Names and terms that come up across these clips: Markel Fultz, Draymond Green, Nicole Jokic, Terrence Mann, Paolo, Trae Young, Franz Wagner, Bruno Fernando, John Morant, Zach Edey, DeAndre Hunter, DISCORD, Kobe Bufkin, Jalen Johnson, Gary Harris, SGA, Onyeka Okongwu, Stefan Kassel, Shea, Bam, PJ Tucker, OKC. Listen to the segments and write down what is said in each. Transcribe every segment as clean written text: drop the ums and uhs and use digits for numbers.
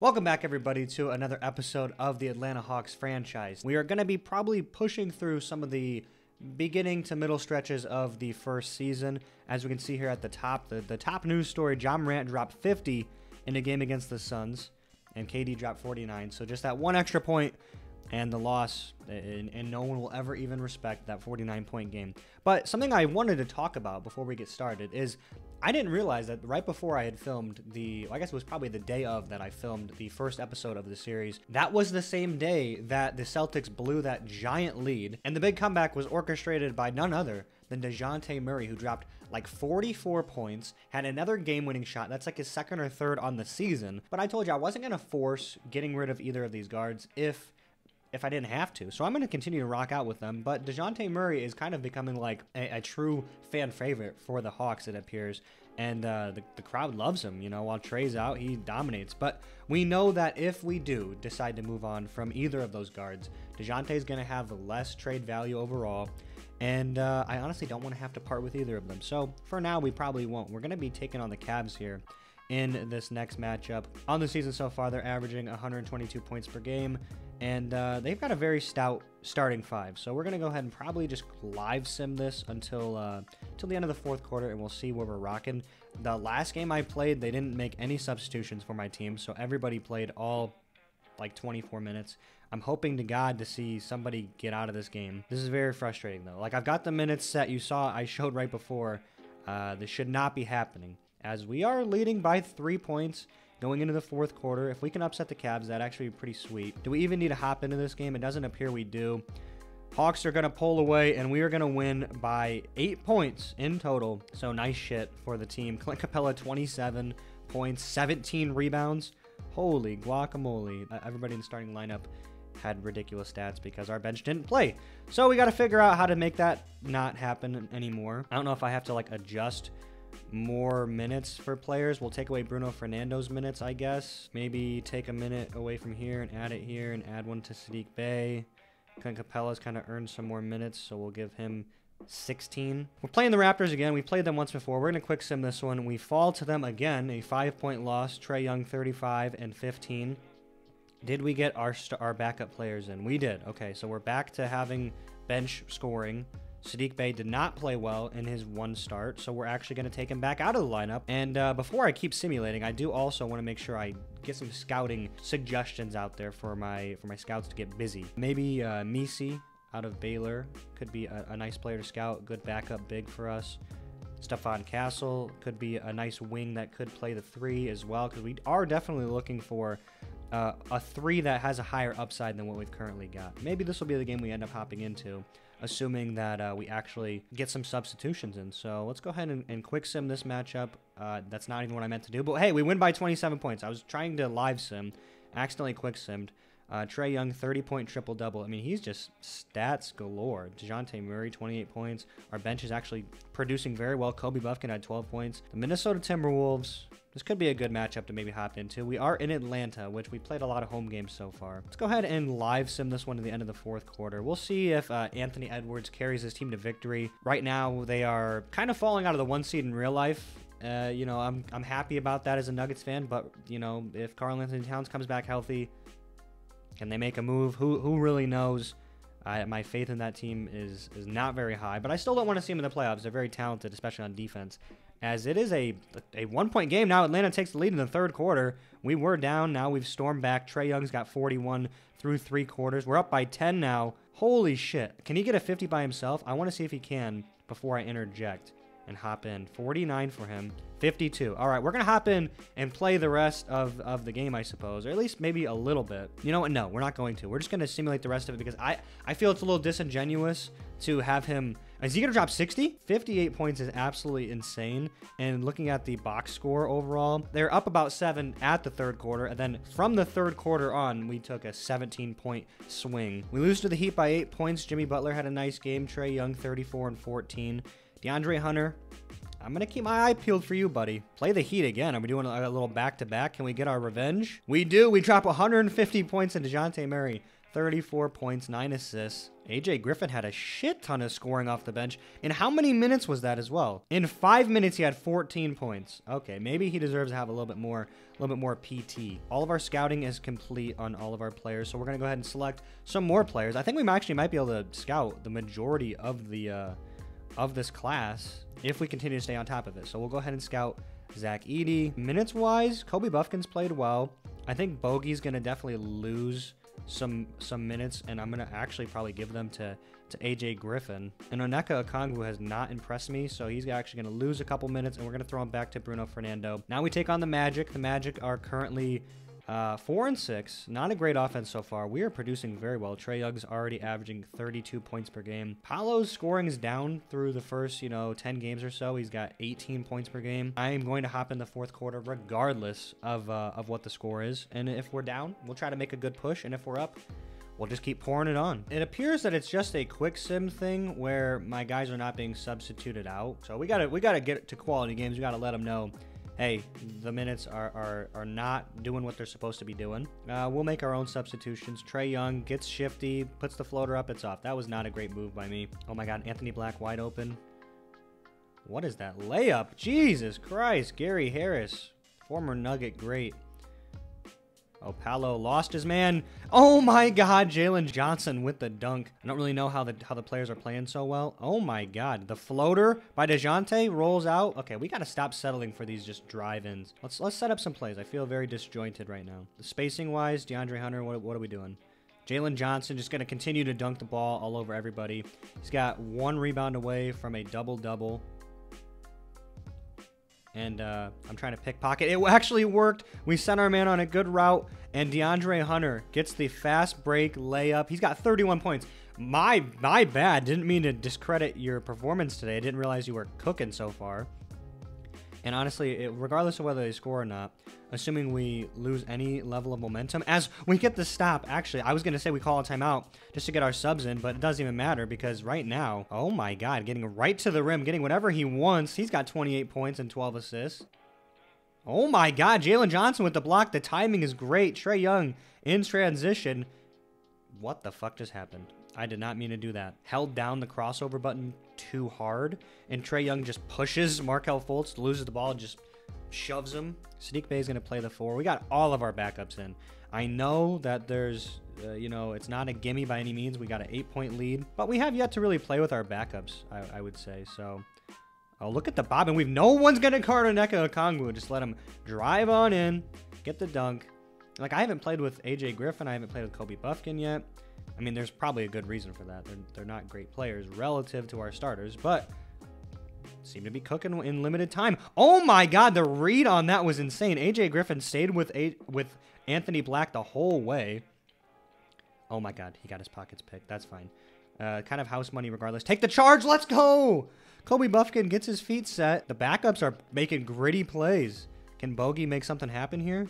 Welcome back, everybody, to another episode of the Atlanta Hawks franchise. We are going to be probably pushing through some of the beginning to middle stretches of the first season. As we can see here at the top, the top news story, John Morant dropped 50 in a game against the Suns, and KD dropped 49. So just that one extra point and the loss, and no one will ever even respect that 49-point game. But something I wanted to talk about before we get started is I didn't realize that right before I had filmed I guess it was probably the day of that I filmed the first episode of the series, that was the same day that the Celtics blew that giant lead. And the big comeback was orchestrated by none other than DeJounte Murray, who dropped like 44 points, had another game-winning shot. That's like his second or third on the season. But I told you I wasn't going to force getting rid of either of these guards if I didn't have to. So I'm going to continue to rock out with them. But DeJounte Murray is kind of becoming like a true fan favorite for the Hawks, it appears. And the crowd loves him, you know, while Trey's out, he dominates. But we know that if we do decide to move on from either of those guards, DeJounte's going to have less trade value overall. And I honestly don't want to have to part with either of them. So for now, we probably won't. We're going to be taking on the Cavs here in this next matchup. On the season so far, they're averaging 122 points per game. And they've got a very stout starting five. So we're going to go ahead and probably just live sim this until the end of the fourth quarter, and we'll see where we're rocking. The last game I played, they didn't make any substitutions for my team. So everybody played all like 24 minutes. I'm hoping to God to see somebody get out of this game. This is very frustrating, though. Like, I've got the minutes set. You saw I showed right before. This should not be happening, as we are leading by 3 points going into the fourth quarter. If we can upset the Cavs, that'd actually be pretty sweet. Do we even need to hop into this game? It doesn't appear we do. Hawks are going to pull away, and we are going to win by 8 points in total. So nice shit for the team. Clint Capela, 27 points, 17 rebounds. Holy guacamole. Everybody in the starting lineup had ridiculous stats because our bench didn't play. So we got to figure out how to make that not happen anymore. I don't know if I have to like adjust more minutes for players. We'll take away Bruno Fernando's minutes, I guess. Maybe take a minute away from here and add it here and add one to Sadiq Bey. Clint Capela's kind of earned some more minutes, so we'll give him 16. We're playing the Raptors again. We played them once before. We're going to quick sim this one. We fall to them again. A 5-point loss. Trae Young, 35 and 15. Did we get our backup players in? We did. Okay, so we're back to having bench scoring. Sadiq Bey did not play well in his one start, so we're actually going to take him back out of the lineup. And before I keep simulating, I do also want to make sure I get some scouting suggestions out there for my scouts to get busy. Maybe Misi out of Baylor could be a nice player to scout, good backup big for us. Stefan Kassel could be a nice wing that could play the three as well, because we are definitely looking for a three that has a higher upside than what we've currently got. Maybe this will be the game we end up hopping into, assuming that we actually get some substitutions in. So let's go ahead and quick sim this matchup. That's not even what I meant to do, but hey, we win by 27 points. I was trying to live sim, accidentally quick simmed. Trae Young, 30-point triple-double. I mean, he's just stats galore. DeJounte Murray, 28 points. Our bench is actually producing very well. Kobe Bufkin had 12 points. The Minnesota Timberwolves, this could be a good matchup to maybe hop into. We are in Atlanta, which we played a lot of home games so far. Let's go ahead and live sim this one to the end of the fourth quarter. We'll see if Anthony Edwards carries his team to victory. Right now, they are kind of falling out of the one seed in real life. You know, I'm happy about that as a Nuggets fan, but, you know, if Karl-Anthony Towns comes back healthy, can they make a move? Who really knows? My faith in that team is not very high, but I still don't want to see them in the playoffs. They're very talented, especially on defense. As it is a 1-point game now. Atlanta takes the lead in the third quarter. We were down. Now we've stormed back. Trae Young's got 41 through three quarters. We're up by 10 now. Holy shit. Can he get a 50 by himself? I want to see if he can before I interject and hop in. 49 for him, 52. All right, we're gonna hop in and play the rest of the game, I suppose, or at least maybe a little bit. You know what? No, we're not going to. We're just gonna simulate the rest of it, because I feel it's a little disingenuous to have him. Is he gonna drop 60? 58 points is absolutely insane. And looking at the box score overall, they're up about 7 at the third quarter, and then from the third quarter on, we took a 17-point swing. We lose to the Heat by 8 points. Jimmy Butler had a nice game. Trae Young, 34 and 14. DeAndre Hunter, I'm going to keep my eye peeled for you, buddy. Play the Heat again. Are we doing a little back-to-back? Can we get our revenge? We do. We drop 150 points in DeJounte Murray. 34 points, 9 assists. AJ Griffin had a shit ton of scoring off the bench. In how many minutes was that as well? In 5 minutes, he had 14 points. Okay, maybe he deserves to have a little bit more PT. All of our scouting is complete on all of our players, so we're gonna go ahead and select some more players. I think we actually might be able to scout the majority of the of this class if we continue to stay on top of it. So we'll go ahead and scout Zach Edey. Minutes wise, Kobe Bufkin's played well. I think Bogie's gonna definitely lose some minutes, and I'm gonna actually probably give them to AJ Griffin. And Onyeka Okongwu has not impressed me, so he's actually gonna lose a couple minutes, and we're gonna throw him back to Bruno Fernando. Now we take on the Magic. The Magic are currently 4-6. Not a great offense so far. We are producing very well. Trae Young's already averaging 32 points per game. Paolo's scoring is down through the first, 10 games or so. He's got 18 points per game. I am going to hop in the fourth quarter regardless of what the score is. And if we're down, we'll try to make a good push. And if we're up, we'll just keep pouring it on. It appears that it's just a quick sim thing where my guys are not being substituted out. So we gotta get to quality games. We gotta let them know, hey, the minutes are not doing what they're supposed to be doing. We'll make our own substitutions. Trae Young gets shifty, puts the floater up, it's off. That was not a great move by me. Oh my God, Anthony Black wide open. What is that layup? Jesus Christ, Gary Harris, former Nugget great. Oh, Paolo lost his man. Oh my God, Jalen Johnson with the dunk. I don't really know how the players are playing so well. Oh my God, the floater by DeJounte rolls out. Okay, we gotta stop settling for these just drive-ins. Let's set up some plays. I feel very disjointed right now. The spacing-wise, DeAndre Hunter, what are we doing? Jalen Johnson just gonna continue to dunk the ball all over everybody. He's got one rebound away from a double-double. And I'm trying to pickpocket. It actually worked. We sent our man on a good route, and DeAndre Hunter gets the fast break layup. He's got 31 points. My bad. Didn't mean to discredit your performance today. I didn't realize you were cooking so far. And honestly, regardless of whether they score or not, assuming we lose any level of momentum, as we get the stop, actually, I was going to say we call a timeout just to get our subs in, but it doesn't even matter because right now, oh my God, getting right to the rim, getting whatever he wants. He's got 28 points and 12 assists. Oh my God, Jalen Johnson with the block. The timing is great. Trae Young in transition. What the fuck just happened? I did not mean to do that. Held down the crossover button too hard, and Trae Young just pushes Markel Fultz, loses the ball, just shoves him. Sadiq Bey is going to play the four. We got all of our backups in. I know that there's, it's not a gimme by any means. We got an 8-point lead, but we have yet to really play with our backups, I would say. So, oh, look at the bob and weave. No one's going to guard Onyeka Okongwu. Just let him drive on in, get the dunk. Like, I haven't played with AJ Griffin. I haven't played with Kobe Bufkin yet. I mean, there's probably a good reason for that. They're not great players relative to our starters, but seem to be cooking in limited time. Oh my God, the read on that was insane. AJ Griffin stayed with Anthony Black the whole way. Oh my God, he got his pockets picked. That's fine. Kind of house money regardless. Take the charge, let's go! Kobe Bufkin gets his feet set. The backups are making gritty plays. Can Bogie make something happen here?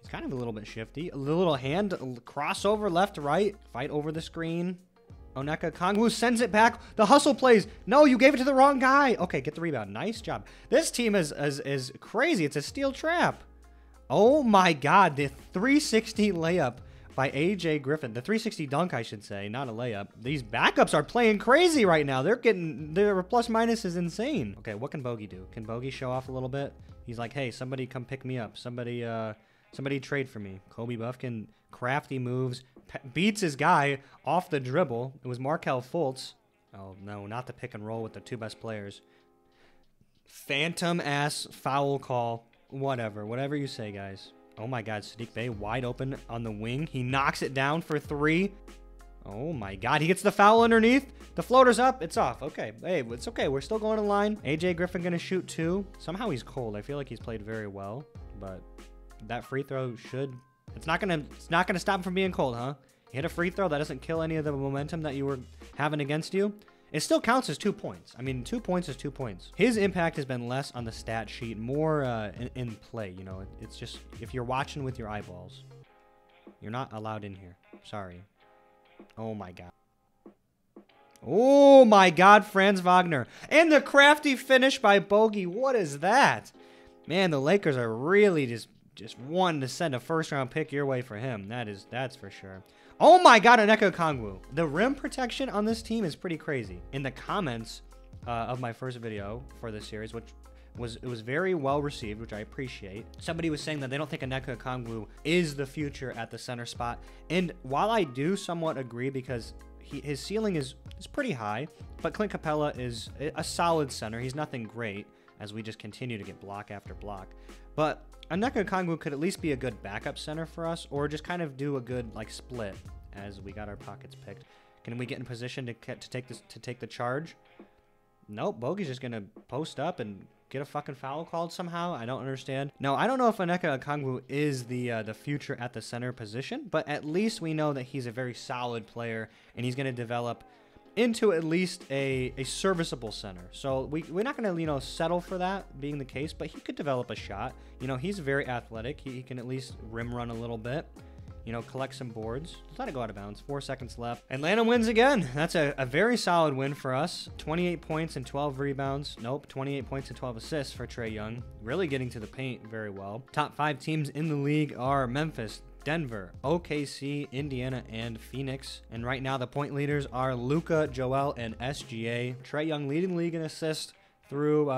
He's kind of a little bit shifty. A little hand crossover left to right. Fight over the screen. Onyeka Okongwu sends it back. The hustle plays. No, you gave it to the wrong guy. Okay, get the rebound. Nice job. This team is crazy. It's a steel trap. Oh my God. The 360 layup by AJ Griffin. The 360 dunk, I should say, not a layup. These backups are playing crazy right now. Their plus minus is insane. Okay, what can Bogie do? Can Bogie show off a little bit? He's like, hey, somebody come pick me up. Somebody trade for me. Kobe Bufkin, crafty moves, beats his guy off the dribble. It was Markel Fultz. Oh no, not the pick and roll with the two best players. Phantom ass foul call. Whatever you say, guys. Oh my God, Sadiq Bey wide open on the wing. He knocks it down for three. Oh my God, he gets the foul underneath. The floater's up, it's off. Okay, hey, it's okay. We're still going to line. AJ Griffin gonna shoot two. Somehow he's cold. I feel like he's played very well, but that free throw it's not gonna stop him from being cold, huh? You hit a free throw that doesn't kill any of the momentum that you were having against you. It still counts as 2 points. I mean, 2 points is 2 points. His impact has been less on the stat sheet, more in play. It's just if you're watching with your eyeballs, you're not allowed in here. Sorry. Oh my God. Oh my God, Franz Wagner and the crafty finish by Bogie. What is that? Man, the Lakers are really just just one to send a first-round pick your way for him. That's for sure. Oh my God, Onyeka Okongwu. The rim protection on this team is pretty crazy. In the comments of my first video for this series, which was it was very well received, which I appreciate. Somebody was saying that they don't think Onyeka Okongwu is the future at the center spot, and while I do somewhat agree because his ceiling is pretty high, but Clint Capela is a solid center. He's nothing great, as we just continue to get block after block. But Onyeka Okongwu could at least be a good backup center for us, or just kind of do a good like split as we got our pockets picked. Can we get in position to take the charge? Nope, Bogey's just gonna post up and get a fucking foul called somehow. I don't understand. No, I don't know if Onyeka Okongwu is the future at the center position, but at least we know that he's a very solid player and he's gonna develop into at least a serviceable center. So we're not going to, you know, settle for that being the case, but he could develop a shot. You know, he's very athletic. He can at least rim run a little bit, you know, collect some boards. Just let it go out of bounds. 4 seconds left. Atlanta wins again. That's a very solid win for us. 28 points and 12 rebounds. Nope, 28 points and 12 assists for Trae Young. Really getting to the paint very well. Top 5 teams in the league are Memphis, Denver, OKC, Indiana, and Phoenix. And right now the point leaders are Luka, Joel, and SGA. Trae Young leading the league in assists through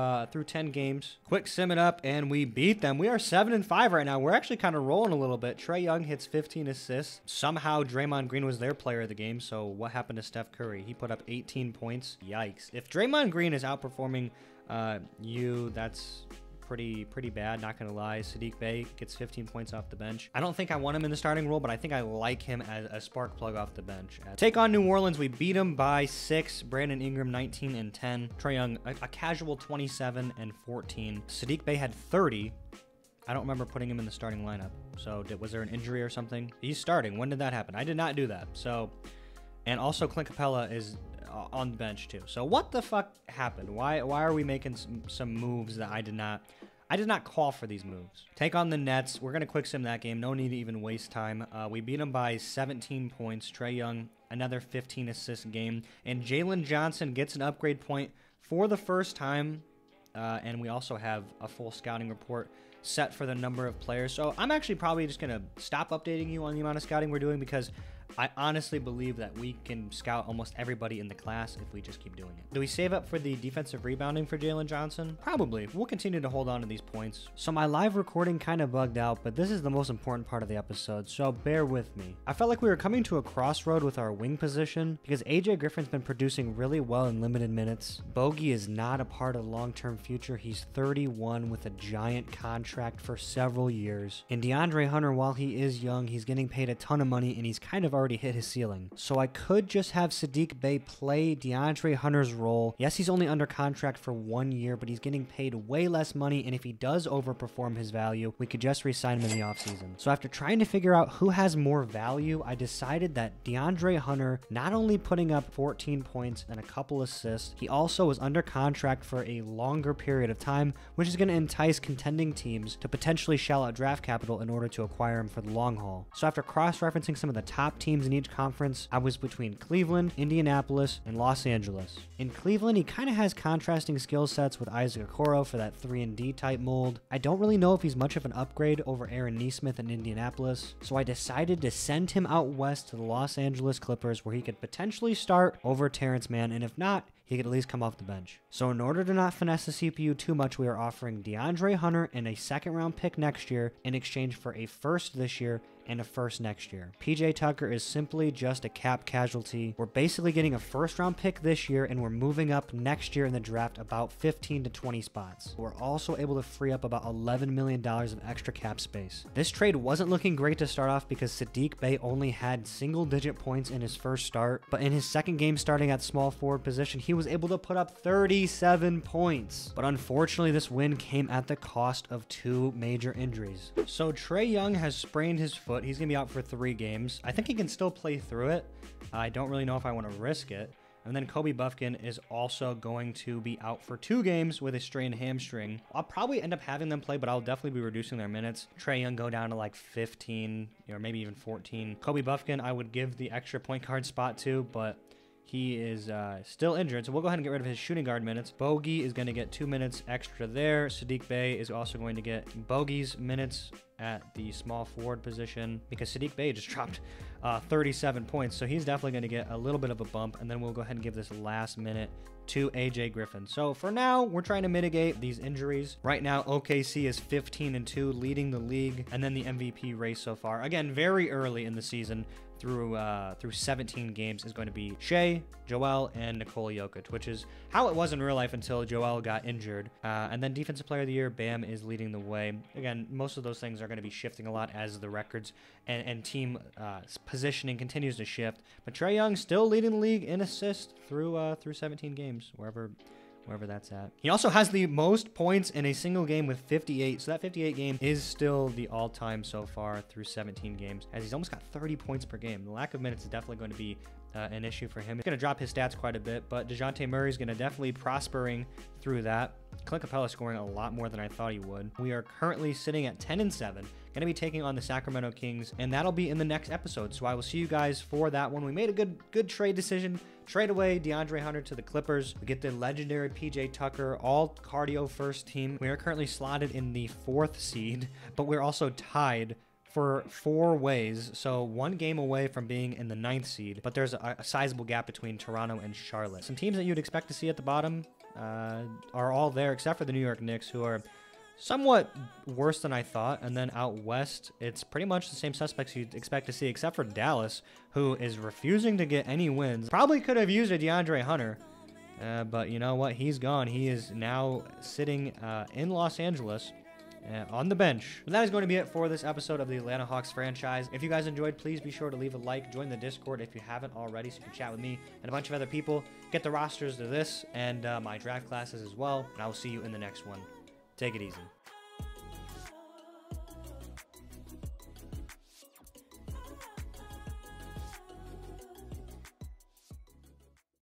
10 games. Quick sum it up, and we beat them. We are 7-5 right now. We're actually kind of rolling a little bit. Trae Young hits 15 assists. Somehow Draymond Green was their player of the game, so what happened to Steph Curry? He put up 18 points. Yikes. If Draymond Green is outperforming you, that's pretty bad, not gonna lie. Sadiq Bey gets 15 points off the bench. I don't think I want him in the starting role, but I think I like him as a spark plug off the bench. Take on New Orleans, we beat him by 6. Brandon Ingram 19 and 10. Trae Young a casual 27 and 14. Sadiq Bey had 30. I don't remember putting him in the starting lineup. So was there an injury or something? He's starting. When did that happen? I did not do that. So, and also Clint Capela is on the bench too. So what the fuck happened? Why are we making some moves that I did not call for these moves? Take on the Nets. We're gonna quick sim that game. No need to even waste time. We beat them by 17 points. Trae Young another 15 assist game, and Jalen Johnson gets an upgrade point for the first time. And we also have a full scouting report set for the number of players. So I'm actually probably just gonna stop updating you on the amount of scouting we're doing, because I honestly believe that we can scout almost everybody in the class if we just keep doing it. Do we save up for the defensive rebounding for Jalen Johnson? Probably. We'll continue to hold on to these points. So my live recording kind of bugged out, but this is the most important part of the episode, so bear with me. I felt like we were coming to a crossroad with our wing position because AJ Griffin's been producing really well in limited minutes. Bogie is not a part of the long-term future. He's 31 with a giant contract for several years. And DeAndre Hunter, while he is young, he's getting paid a ton of money, and he's kind of already hit his ceiling. So I could just have Sadiq Bey play DeAndre Hunter's role. Yes, he's only under contract for 1 year, but he's getting paid way less money, and if he does overperform his value, we could just re-sign him in the offseason. So after trying to figure out who has more value, I decided that DeAndre Hunter, not only putting up 14 points and a couple assists, he also was under contract for a longer period of time, which is going to entice contending teams to potentially shell out draft capital in order to acquire him for the long haul. So after cross-referencing some of the top teams in each conference, I was between Cleveland, Indianapolis, and Los Angeles. In Cleveland, he kind of has contrasting skill sets with Isaac Okoro for that 3-and-D type mold. I don't really know if he's much of an upgrade over Aaron Nesmith in Indianapolis, so I decided to send him out west to the Los Angeles Clippers, where he could potentially start over Terrence Mann, and if not, he could at least come off the bench. So in order to not finesse the CPU too much, we are offering DeAndre Hunter and a second-round pick next year in exchange for a first this year and a first next year. PJ Tucker is simply just a cap casualty. We're basically getting a first-round pick this year, and we're moving up next year in the draft about 15 to 20 spots. We're also able to free up about $11 million of extra cap space. This trade wasn't looking great to start off because Sadiq Bey only had single-digit points in his first start, but in his second game starting at small forward position, he was able to put up 37 points. But unfortunately, this win came at the cost of 2 major injuries. So Trae Young has sprained his foot. He's gonna be out for 3 games. I think he can still play through it. I don't really know if I want to risk it. And then Kobe Bufkin is also going to be out for 2 games with a strained hamstring. I'll probably end up having them play, but I'll definitely be reducing their minutes. Trae Young go down to like 15 or maybe even 14. Kobe Bufkin, I would give the extra point guard spot to, but he is still injured, so we'll go ahead and get rid of his shooting guard minutes. Bogie is going to get 2 minutes extra there. Sadiq Bey is also going to get Bogey's minutes at the small forward position, because Sadiq Bey just dropped 37 points, so he's definitely going to get a little bit of a bump. And then we'll go ahead and give this last minute to AJ Griffin. So for now, we're trying to mitigate these injuries. Right now, OKC is 15-2, leading the league, and then the MVP race so far. Again, very early in the season, through 17 games, is going to be Shea, Joel, and Nicole Jokic, which is how it was in real life until Joel got injured. And then Defensive Player of the Year, Bam is leading the way. Again, most of those things are going to be shifting a lot as the records and team positioning continues to shift. But Trae Young still leading the league in assists through 17 games, wherever that's at. He also has the most points in a single game with 58. So that 58 game is still the all-time so far through 17 games, as he's almost got 30 points per game. The lack of minutes is definitely going to be an issue for him. He's going to drop his stats quite a bit, but DeJounte Murray is going to definitely prospering through that. Clint Capela scoring a lot more than I thought he would. We are currently sitting at 10-7. Going to be taking on the Sacramento Kings, and that'll be in the next episode. So I will see you guys for that one. We made a good trade decision. Trade away DeAndre Hunter to the Clippers. We get the legendary PJ Tucker, all cardio first team. We are currently slotted in the 4th seed, but we're also tied for 4 ways, so 1 game away from being in the 9th seed, but there's a sizable gap between Toronto and Charlotte. Some teams that you'd expect to see at the bottom are all there, except for the New York Knicks, who are somewhat worse than I thought. And then out west, it's pretty much the same suspects you'd expect to see, except for Dallas, who is refusing to get any wins. Probably could have used a DeAndre Hunter, but you know what? He's gone. He is now sitting in Los Angeles on the bench. But that is going to be it for this episode of the Atlanta Hawks franchise. If you guys enjoyed, please be sure to leave a like, join the Discord if you haven't already, so you can chat with me and a bunch of other people, get the rosters to this and my draft classes as well. And I will see you in the next one. Take it easy.